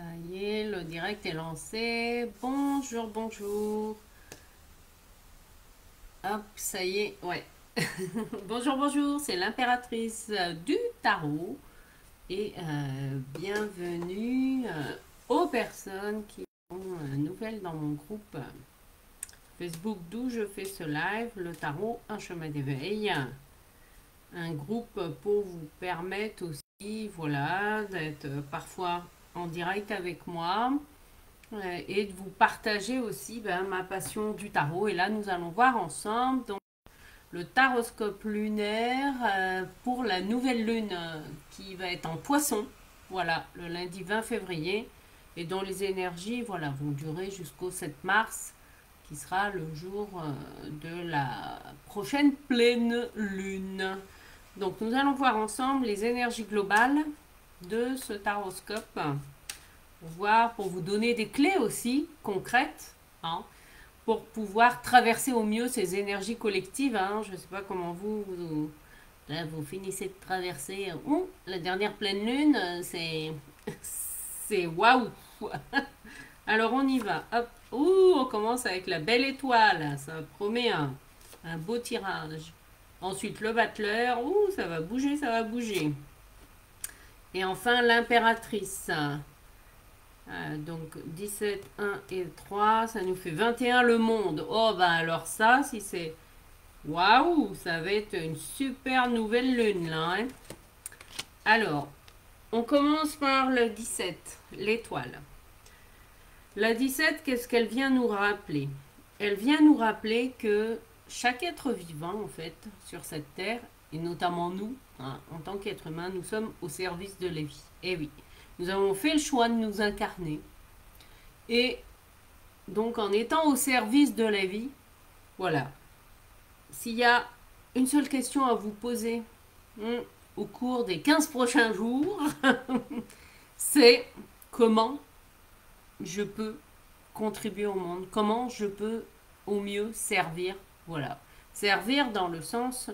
Ça y est, le direct est lancé. Bonjour, bonjour. Hop, ça y est, ouais. Bonjour, bonjour, c'est l'impératrice du tarot. Et bienvenue aux personnes qui sont nouvelles dans mon groupe Facebook d'où je fais ce live, le tarot, un chemin d'éveil. Un groupe pour vous permettre aussi, voilà, d'être parfois en direct avec moi et de vous partager aussi ma passion du tarot. Et là nous allons voir ensemble donc le taroscope lunaire pour la nouvelle lune qui va être en Poisson, voilà, le lundi 20 février, et dont les énergies, voilà, vont durer jusqu'au 7 mars qui sera le jour de la prochaine pleine lune. Donc nous allons voir ensemble les énergies globales de ce taroscope pour voir, pour vous donner des clés aussi concrètes, hein, pour pouvoir traverser au mieux ces énergies collectives, hein. Je ne sais pas comment vous finissez de traverser la dernière pleine lune, c'est waouh. Alors on y va, hop. Ouh, on commence avec la belle étoile, ça promet un beau tirage. Ensuite le battleur, ouh, ça va bouger, ça va bouger. Et enfin, l'impératrice. Donc, 17, 1 et 3, ça nous fait 21, le monde. Oh, bah alors ça, si c'est... Waouh, ça va être une super nouvelle lune, là. Hein? Alors, on commence par le 17, l'étoile. La 17, qu'est-ce qu'elle vient nous rappeler? Elle vient nous rappeler que chaque être vivant, en fait, sur cette terre, et notamment nous, hein, en tant qu'être humain, nous sommes au service de la vie. Et oui, nous avons fait le choix de nous incarner. Et donc, en étant au service de la vie, voilà. S'il y a une seule question à vous poser au cours des 15 prochains jours, c'est comment je peux contribuer au monde? Comment je peux au mieux servir? Voilà. Servir dans le sens...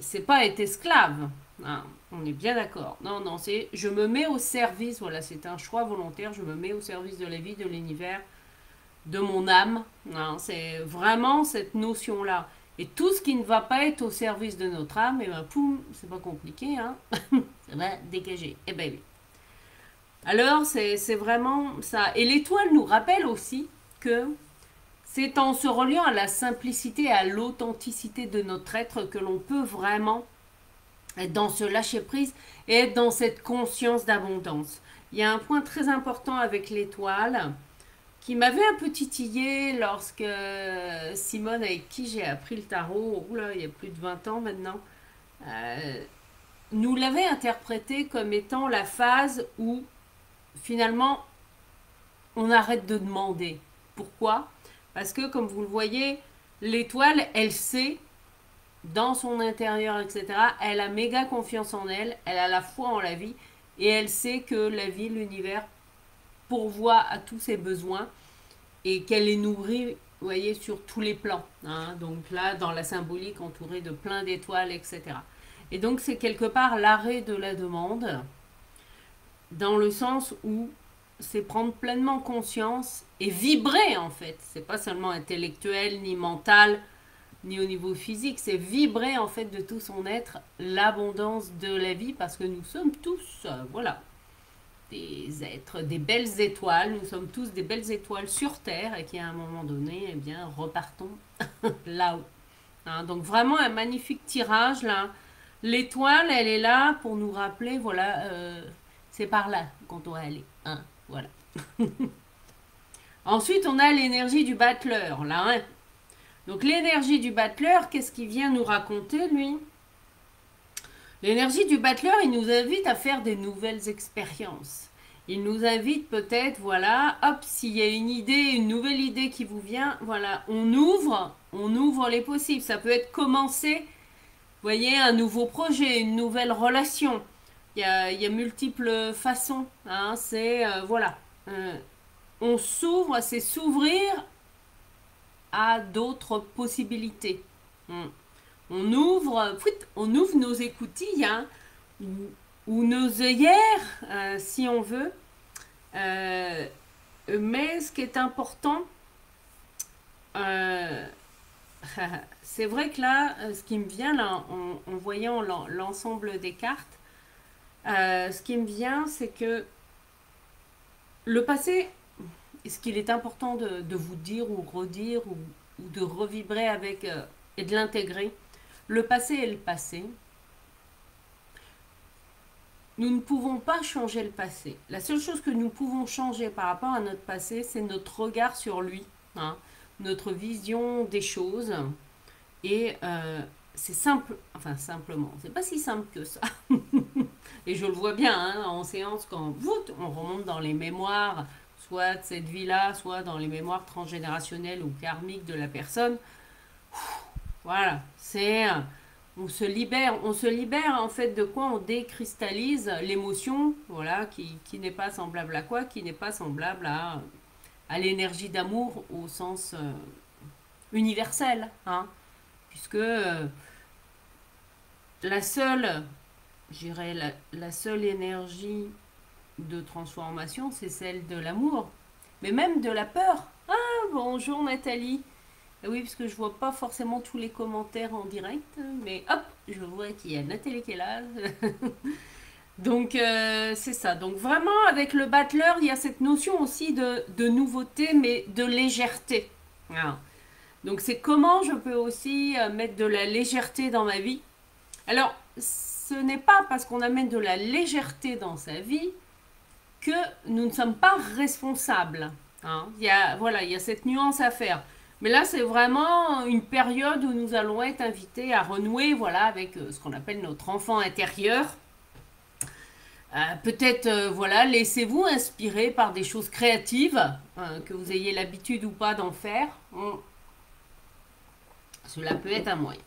c'est pas être esclave, hein, on est bien d'accord, non, non, c'est je me mets au service, voilà, c'est un choix volontaire, je me mets au service de la vie, de l'univers, de mon âme, hein, c'est vraiment cette notion-là, et tout ce qui ne va pas être au service de notre âme, et ben poum, c'est pas compliqué, hein, ça va dégager, et ben oui. Alors, c'est vraiment ça, et l'étoile nous rappelle aussi que c'est en se reliant à la simplicité et à l'authenticité de notre être que l'on peut vraiment être dans ce lâcher-prise et être dans cette conscience d'abondance. Il y a un point très important avec l'étoile qui m'avait un peu titillé lorsque Simone, avec qui j'ai appris le tarot, oula, il y a plus de 20 ans maintenant, nous l'avait interprété comme étant la phase où finalement on arrête de demander. Pourquoi ? Parce que, comme vous le voyez, l'étoile, elle sait, dans son intérieur, etc., elle a méga confiance en elle, elle a la foi en la vie, et elle sait que la vie, l'univers, pourvoit à tous ses besoins, et qu'elle est nourrie, vous voyez, sur tous les plans. Hein, donc là, dans la symbolique, entourée de plein d'étoiles, etc. Et donc, c'est quelque part l'arrêt de la demande, dans le sens où c'est prendre pleinement conscience et vibrer, en fait. C'est pas seulement intellectuel, ni mental, ni au niveau physique. C'est vibrer, en fait, de tout son être, l'abondance de la vie, parce que nous sommes tous, voilà, des êtres, des belles étoiles. Nous sommes tous des belles étoiles sur Terre et qui, à un moment donné, eh bien, repartons là-haut. Hein, donc, vraiment un magnifique tirage, là. L'étoile, elle est là pour nous rappeler, voilà, c'est par là qu'on doit aller, hein. Voilà. Ensuite, on a l'énergie du battleur, là. Hein? Donc, l'énergie du battleur, qu'est-ce qu'il vient nous raconter, lui? L'énergie du battleur, il nous invite à faire des nouvelles expériences. Il nous invite peut-être, voilà, hop, s'il y a une idée, une nouvelle idée qui vous vient, voilà, on ouvre les possibles. Ça peut être commencer, vous voyez, un nouveau projet, une nouvelle relation. Il y a multiples façons, hein, c'est, voilà, on s'ouvre, c'est s'ouvrir à d'autres possibilités. On ouvre nos écoutilles, hein, ou nos œillères, si on veut, Mais ce qui est important, c'est vrai que là, ce qui me vient, là, en voyant l'ensemble des cartes, ce qui me vient, c'est que le passé, ce qu'il est important de vous dire ou redire ou de revibrer avec et de l'intégrer, le passé est le passé. Nous ne pouvons pas changer le passé. La seule chose que nous pouvons changer par rapport à notre passé, c'est notre regard sur lui, hein, notre vision des choses. Et c'est simple, enfin simplement, c'est pas si simple que ça. Et je le vois bien hein, en séance, quand on remonte dans les mémoires, soit de cette vie-là, soit dans les mémoires transgénérationnelles ou karmiques de la personne. Voilà, c'est... on se libère en fait de quoi? On décristallise l'émotion, voilà, qui n'est pas semblable à quoi? Qui n'est pas semblable à l'énergie d'amour au sens universel, hein, puisque la seule, j'irais, la seule énergie de transformation, c'est celle de l'amour, mais même de la peur. Ah, bonjour Nathalie. Oui, parce que je ne vois pas forcément tous les commentaires en direct, mais hop, je vois qu'il y a Nathalie qui est là. Donc, c'est ça. Donc, vraiment, avec le battleur, il y a cette notion aussi de nouveauté, mais de légèreté. Alors, donc, c'est comment je peux aussi mettre de la légèreté dans ma vie. Alors, ce n'est pas parce qu'on amène de la légèreté dans sa vie que nous ne sommes pas responsables. Hein. Voilà, il y a cette nuance à faire. Mais là, c'est vraiment une période où nous allons être invités à renouer, voilà, avec ce qu'on appelle notre enfant intérieur. Peut-être, voilà, laissez-vous inspirer par des choses créatives, hein, que vous ayez l'habitude ou pas d'en faire. Cela peut être un moyen.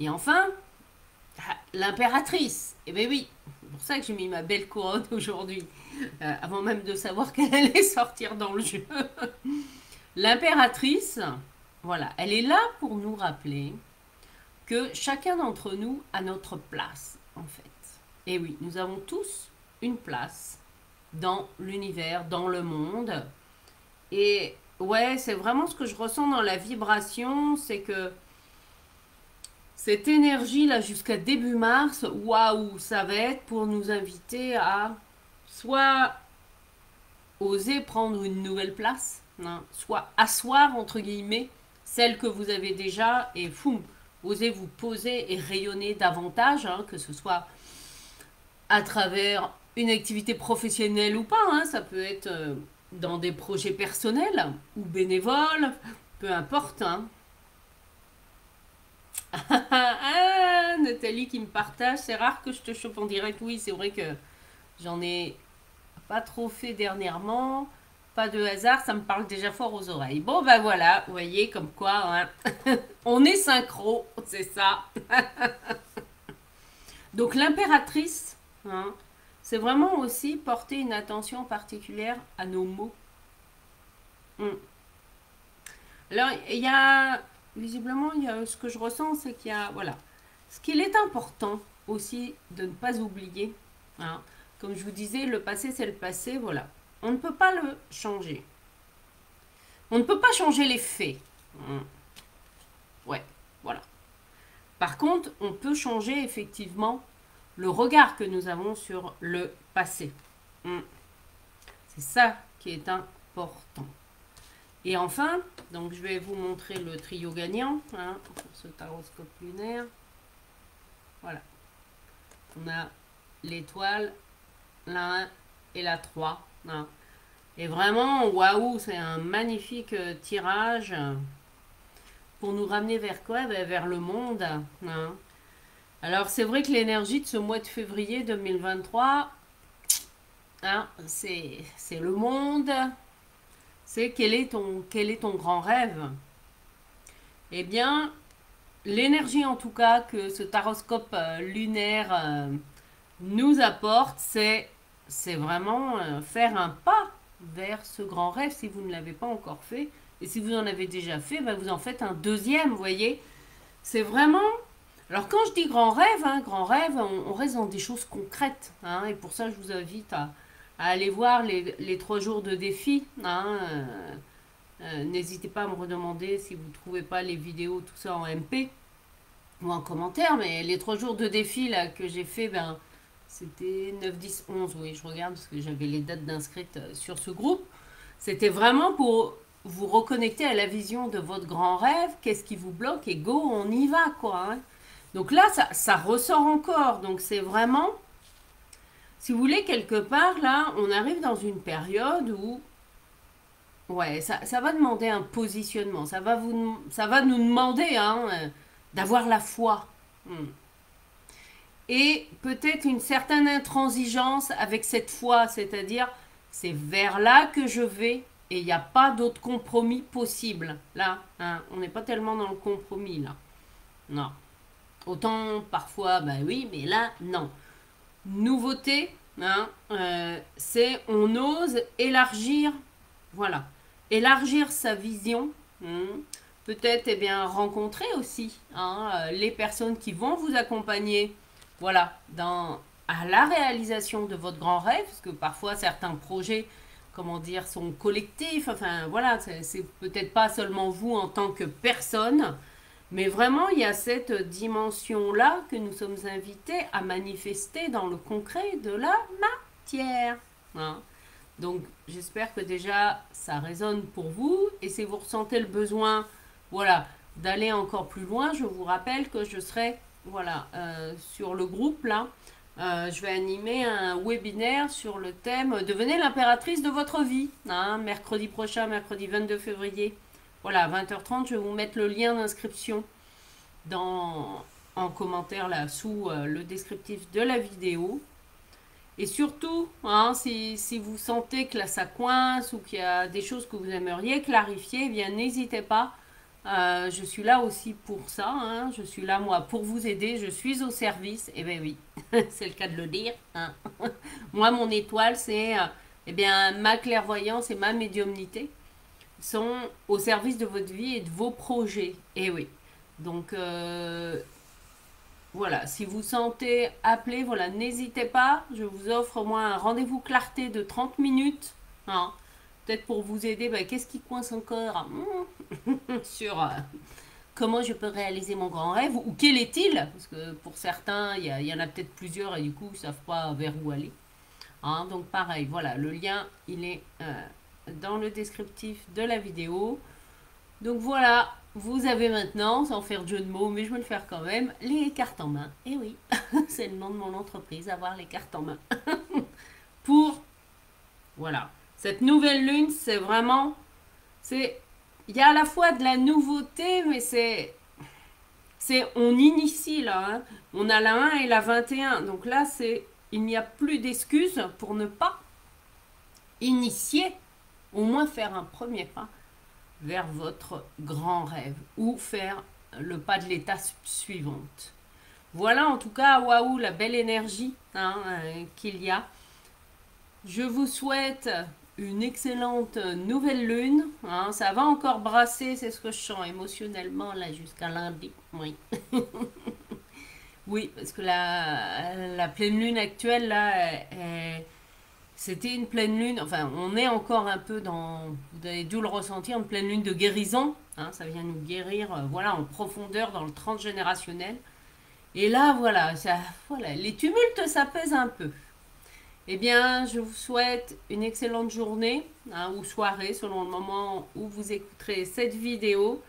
Et enfin, l'impératrice. Eh bien oui, c'est pour ça que j'ai mis ma belle couronne aujourd'hui, avant même de savoir qu'elle allait sortir dans le jeu. L'impératrice, voilà, elle est là pour nous rappeler que chacun d'entre nous a notre place, en fait. Et oui, nous avons tous une place dans l'univers, dans le monde. Et ouais, c'est vraiment ce que je ressens dans la vibration, c'est que cette énergie-là, jusqu'à début mars, waouh, ça va être pour nous inviter à soit oser prendre une nouvelle place, hein, soit asseoir entre guillemets celle que vous avez déjà et foum, osez vous poser et rayonner davantage, hein, que ce soit à travers une activité professionnelle ou pas, hein, ça peut être dans des projets personnels ou bénévoles, peu importe, hein. Ah, Nathalie qui me partage, c'est rare que je te chope en direct. Oui, c'est vrai que j'en ai pas trop fait dernièrement. Pas de hasard, ça me parle déjà fort aux oreilles. Bon, ben voilà, vous voyez, comme quoi, hein. On est synchro, c'est ça. Donc, l'impératrice, hein, c'est vraiment aussi porter une attention particulière à nos mots. Alors, il y a, visiblement, il y a, ce que je ressens, c'est qu'il y a, voilà, ce qu'il est important aussi de ne pas oublier. Hein. Comme je vous disais, le passé, c'est le passé, voilà. On ne peut pas le changer. On ne peut pas changer les faits. Ouais, voilà. Par contre, on peut changer effectivement le regard que nous avons sur le passé. C'est ça qui est important. Et enfin, donc je vais vous montrer le trio gagnant, hein, ce taroscope lunaire. Voilà. On a l'étoile, la 1 et la 3. Ah. Et vraiment, waouh, c'est un magnifique tirage pour nous ramener vers quoi? Ben, vers le monde. Ah. Alors, c'est vrai que l'énergie de ce mois de février 2023, hein, c'est le monde. C'est quel est ton grand rêve? Eh bien, l'énergie en tout cas que ce taroscope lunaire nous apporte, c'est vraiment faire un pas vers ce grand rêve si vous ne l'avez pas encore fait. Et si vous en avez déjà fait, ben vous en faites un deuxième, vous voyez. C'est vraiment... Alors quand je dis grand rêve, hein, on reste dans des choses concrètes. Hein, et pour ça, je vous invite à à aller voir les 3 jours de défi. Hein. N'hésitez pas à me redemander si vous ne trouvez pas les vidéos, tout ça en MP ou en commentaire. Mais les 3 jours de défi là, que j'ai fait, ben, c'était 9, 10, 11. Oui, je regarde parce que j'avais les dates d'inscrites sur ce groupe. C'était vraiment pour vous reconnecter à la vision de votre grand rêve. Qu'est-ce qui vous bloque? Et go, on y va, quoi. Hein. Donc là, ça ressort encore. Donc c'est vraiment, si vous voulez, quelque part, là, on arrive dans une période où ouais, ça va demander un positionnement. Ça va nous demander hein, d'avoir la foi. Et peut-être une certaine intransigeance avec cette foi. C'est-à-dire, c'est vers là que je vais et il n'y a pas d'autre compromis possible. Là, hein, on n'est pas tellement dans le compromis, là. Non. Autant, parfois, bah oui, mais là, non. Nouveauté, hein, c'est on ose élargir. Voilà. Élargir sa vision, peut-être eh bien rencontrer aussi hein, les personnes qui vont vous accompagner, voilà, à la réalisation de votre grand rêve, parce que parfois certains projets, comment dire, sont collectifs. Enfin voilà, c'est peut-être pas seulement vous en tant que personne, mais vraiment il y a cette dimension là que nous sommes invités à manifester dans le concret de la matière. Hein. Donc, j'espère que déjà, ça résonne pour vous. Et si vous ressentez le besoin, voilà, d'aller encore plus loin, je vous rappelle que je serai, voilà, sur le groupe, là. Je vais animer un webinaire sur le thème « Devenez l'impératrice de votre vie hein, », mercredi prochain, mercredi 22 février. Voilà, à 20h30, je vais vous mettre le lien d'inscription en commentaire, là, sous le descriptif de la vidéo. Et surtout, hein, si vous sentez que là ça coince ou qu'il y a des choses que vous aimeriez clarifier, eh bien n'hésitez pas. Je suis là aussi pour ça. Hein, je suis là, moi, pour vous aider. Je suis au service. Eh bien oui, c'est le cas de le dire. Hein. Moi, mon étoile, c'est eh bien ma clairvoyance et ma médiumnité sont au service de votre vie et de vos projets. Eh oui. Donc, voilà, si vous sentez appelé, voilà, n'hésitez pas. Je vous offre au moins un rendez-vous clarté de 30 minutes. Hein, peut-être pour vous aider, bah, qu'est-ce qui coince encore sur comment je peux réaliser mon grand rêve ou quel est-il? Parce que pour certains, il y en a peut-être plusieurs et du coup, ils ne savent pas vers où aller. Hein, donc pareil, voilà, le lien, il est dans le descriptif de la vidéo. Donc voilà. Vous avez maintenant, sans faire de jeu de mots, mais je vais le faire quand même, les cartes en main. Et oui, c'est le nom de mon entreprise, avoir les cartes en main. Pour, voilà, cette nouvelle lune, c'est vraiment, il y a à la fois de la nouveauté, mais on initie là, hein. On a la 1 et la 21. Donc là, il n'y a plus d'excuses pour ne pas initier, au moins faire un premier pas vers votre grand rêve ou faire le pas de l'étape suivante. Voilà en tout cas, waouh, la belle énergie hein, qu'il y a. Je vous souhaite une excellente nouvelle lune. Hein, ça va encore brasser, c'est ce que je sens émotionnellement là jusqu'à lundi. Oui, oui, parce que la pleine lune actuelle là est c'était une pleine lune, enfin on est encore un peu dans, vous avez dû le ressentir, une pleine lune de guérison, hein, ça vient nous guérir, voilà, en profondeur dans le transgénérationnel. Et là, voilà, voilà, les tumultes s'apaisent un peu. Eh bien, je vous souhaite une excellente journée, hein, ou soirée, selon le moment où vous écouterez cette vidéo.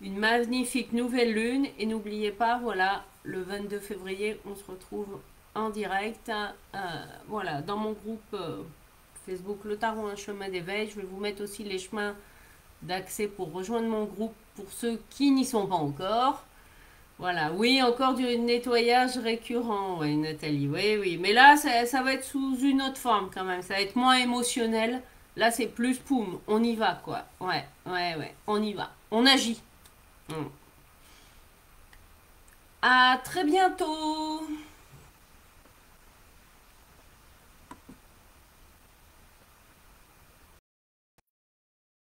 Une magnifique nouvelle lune, et n'oubliez pas, voilà, le 22 février, on se retrouve en direct, voilà, dans mon groupe Facebook Le Tarot, un chemin d'éveil. Je vais vous mettre aussi les chemins d'accès pour rejoindre mon groupe pour ceux qui n'y sont pas encore. Voilà, oui, encore du nettoyage récurrent, oui, Nathalie, oui, oui. Mais là, ça va être sous une autre forme quand même, ça va être moins émotionnel. Là, c'est plus, poum, on y va, quoi. Ouais, ouais, ouais, on y va, on agit. À très bientôt.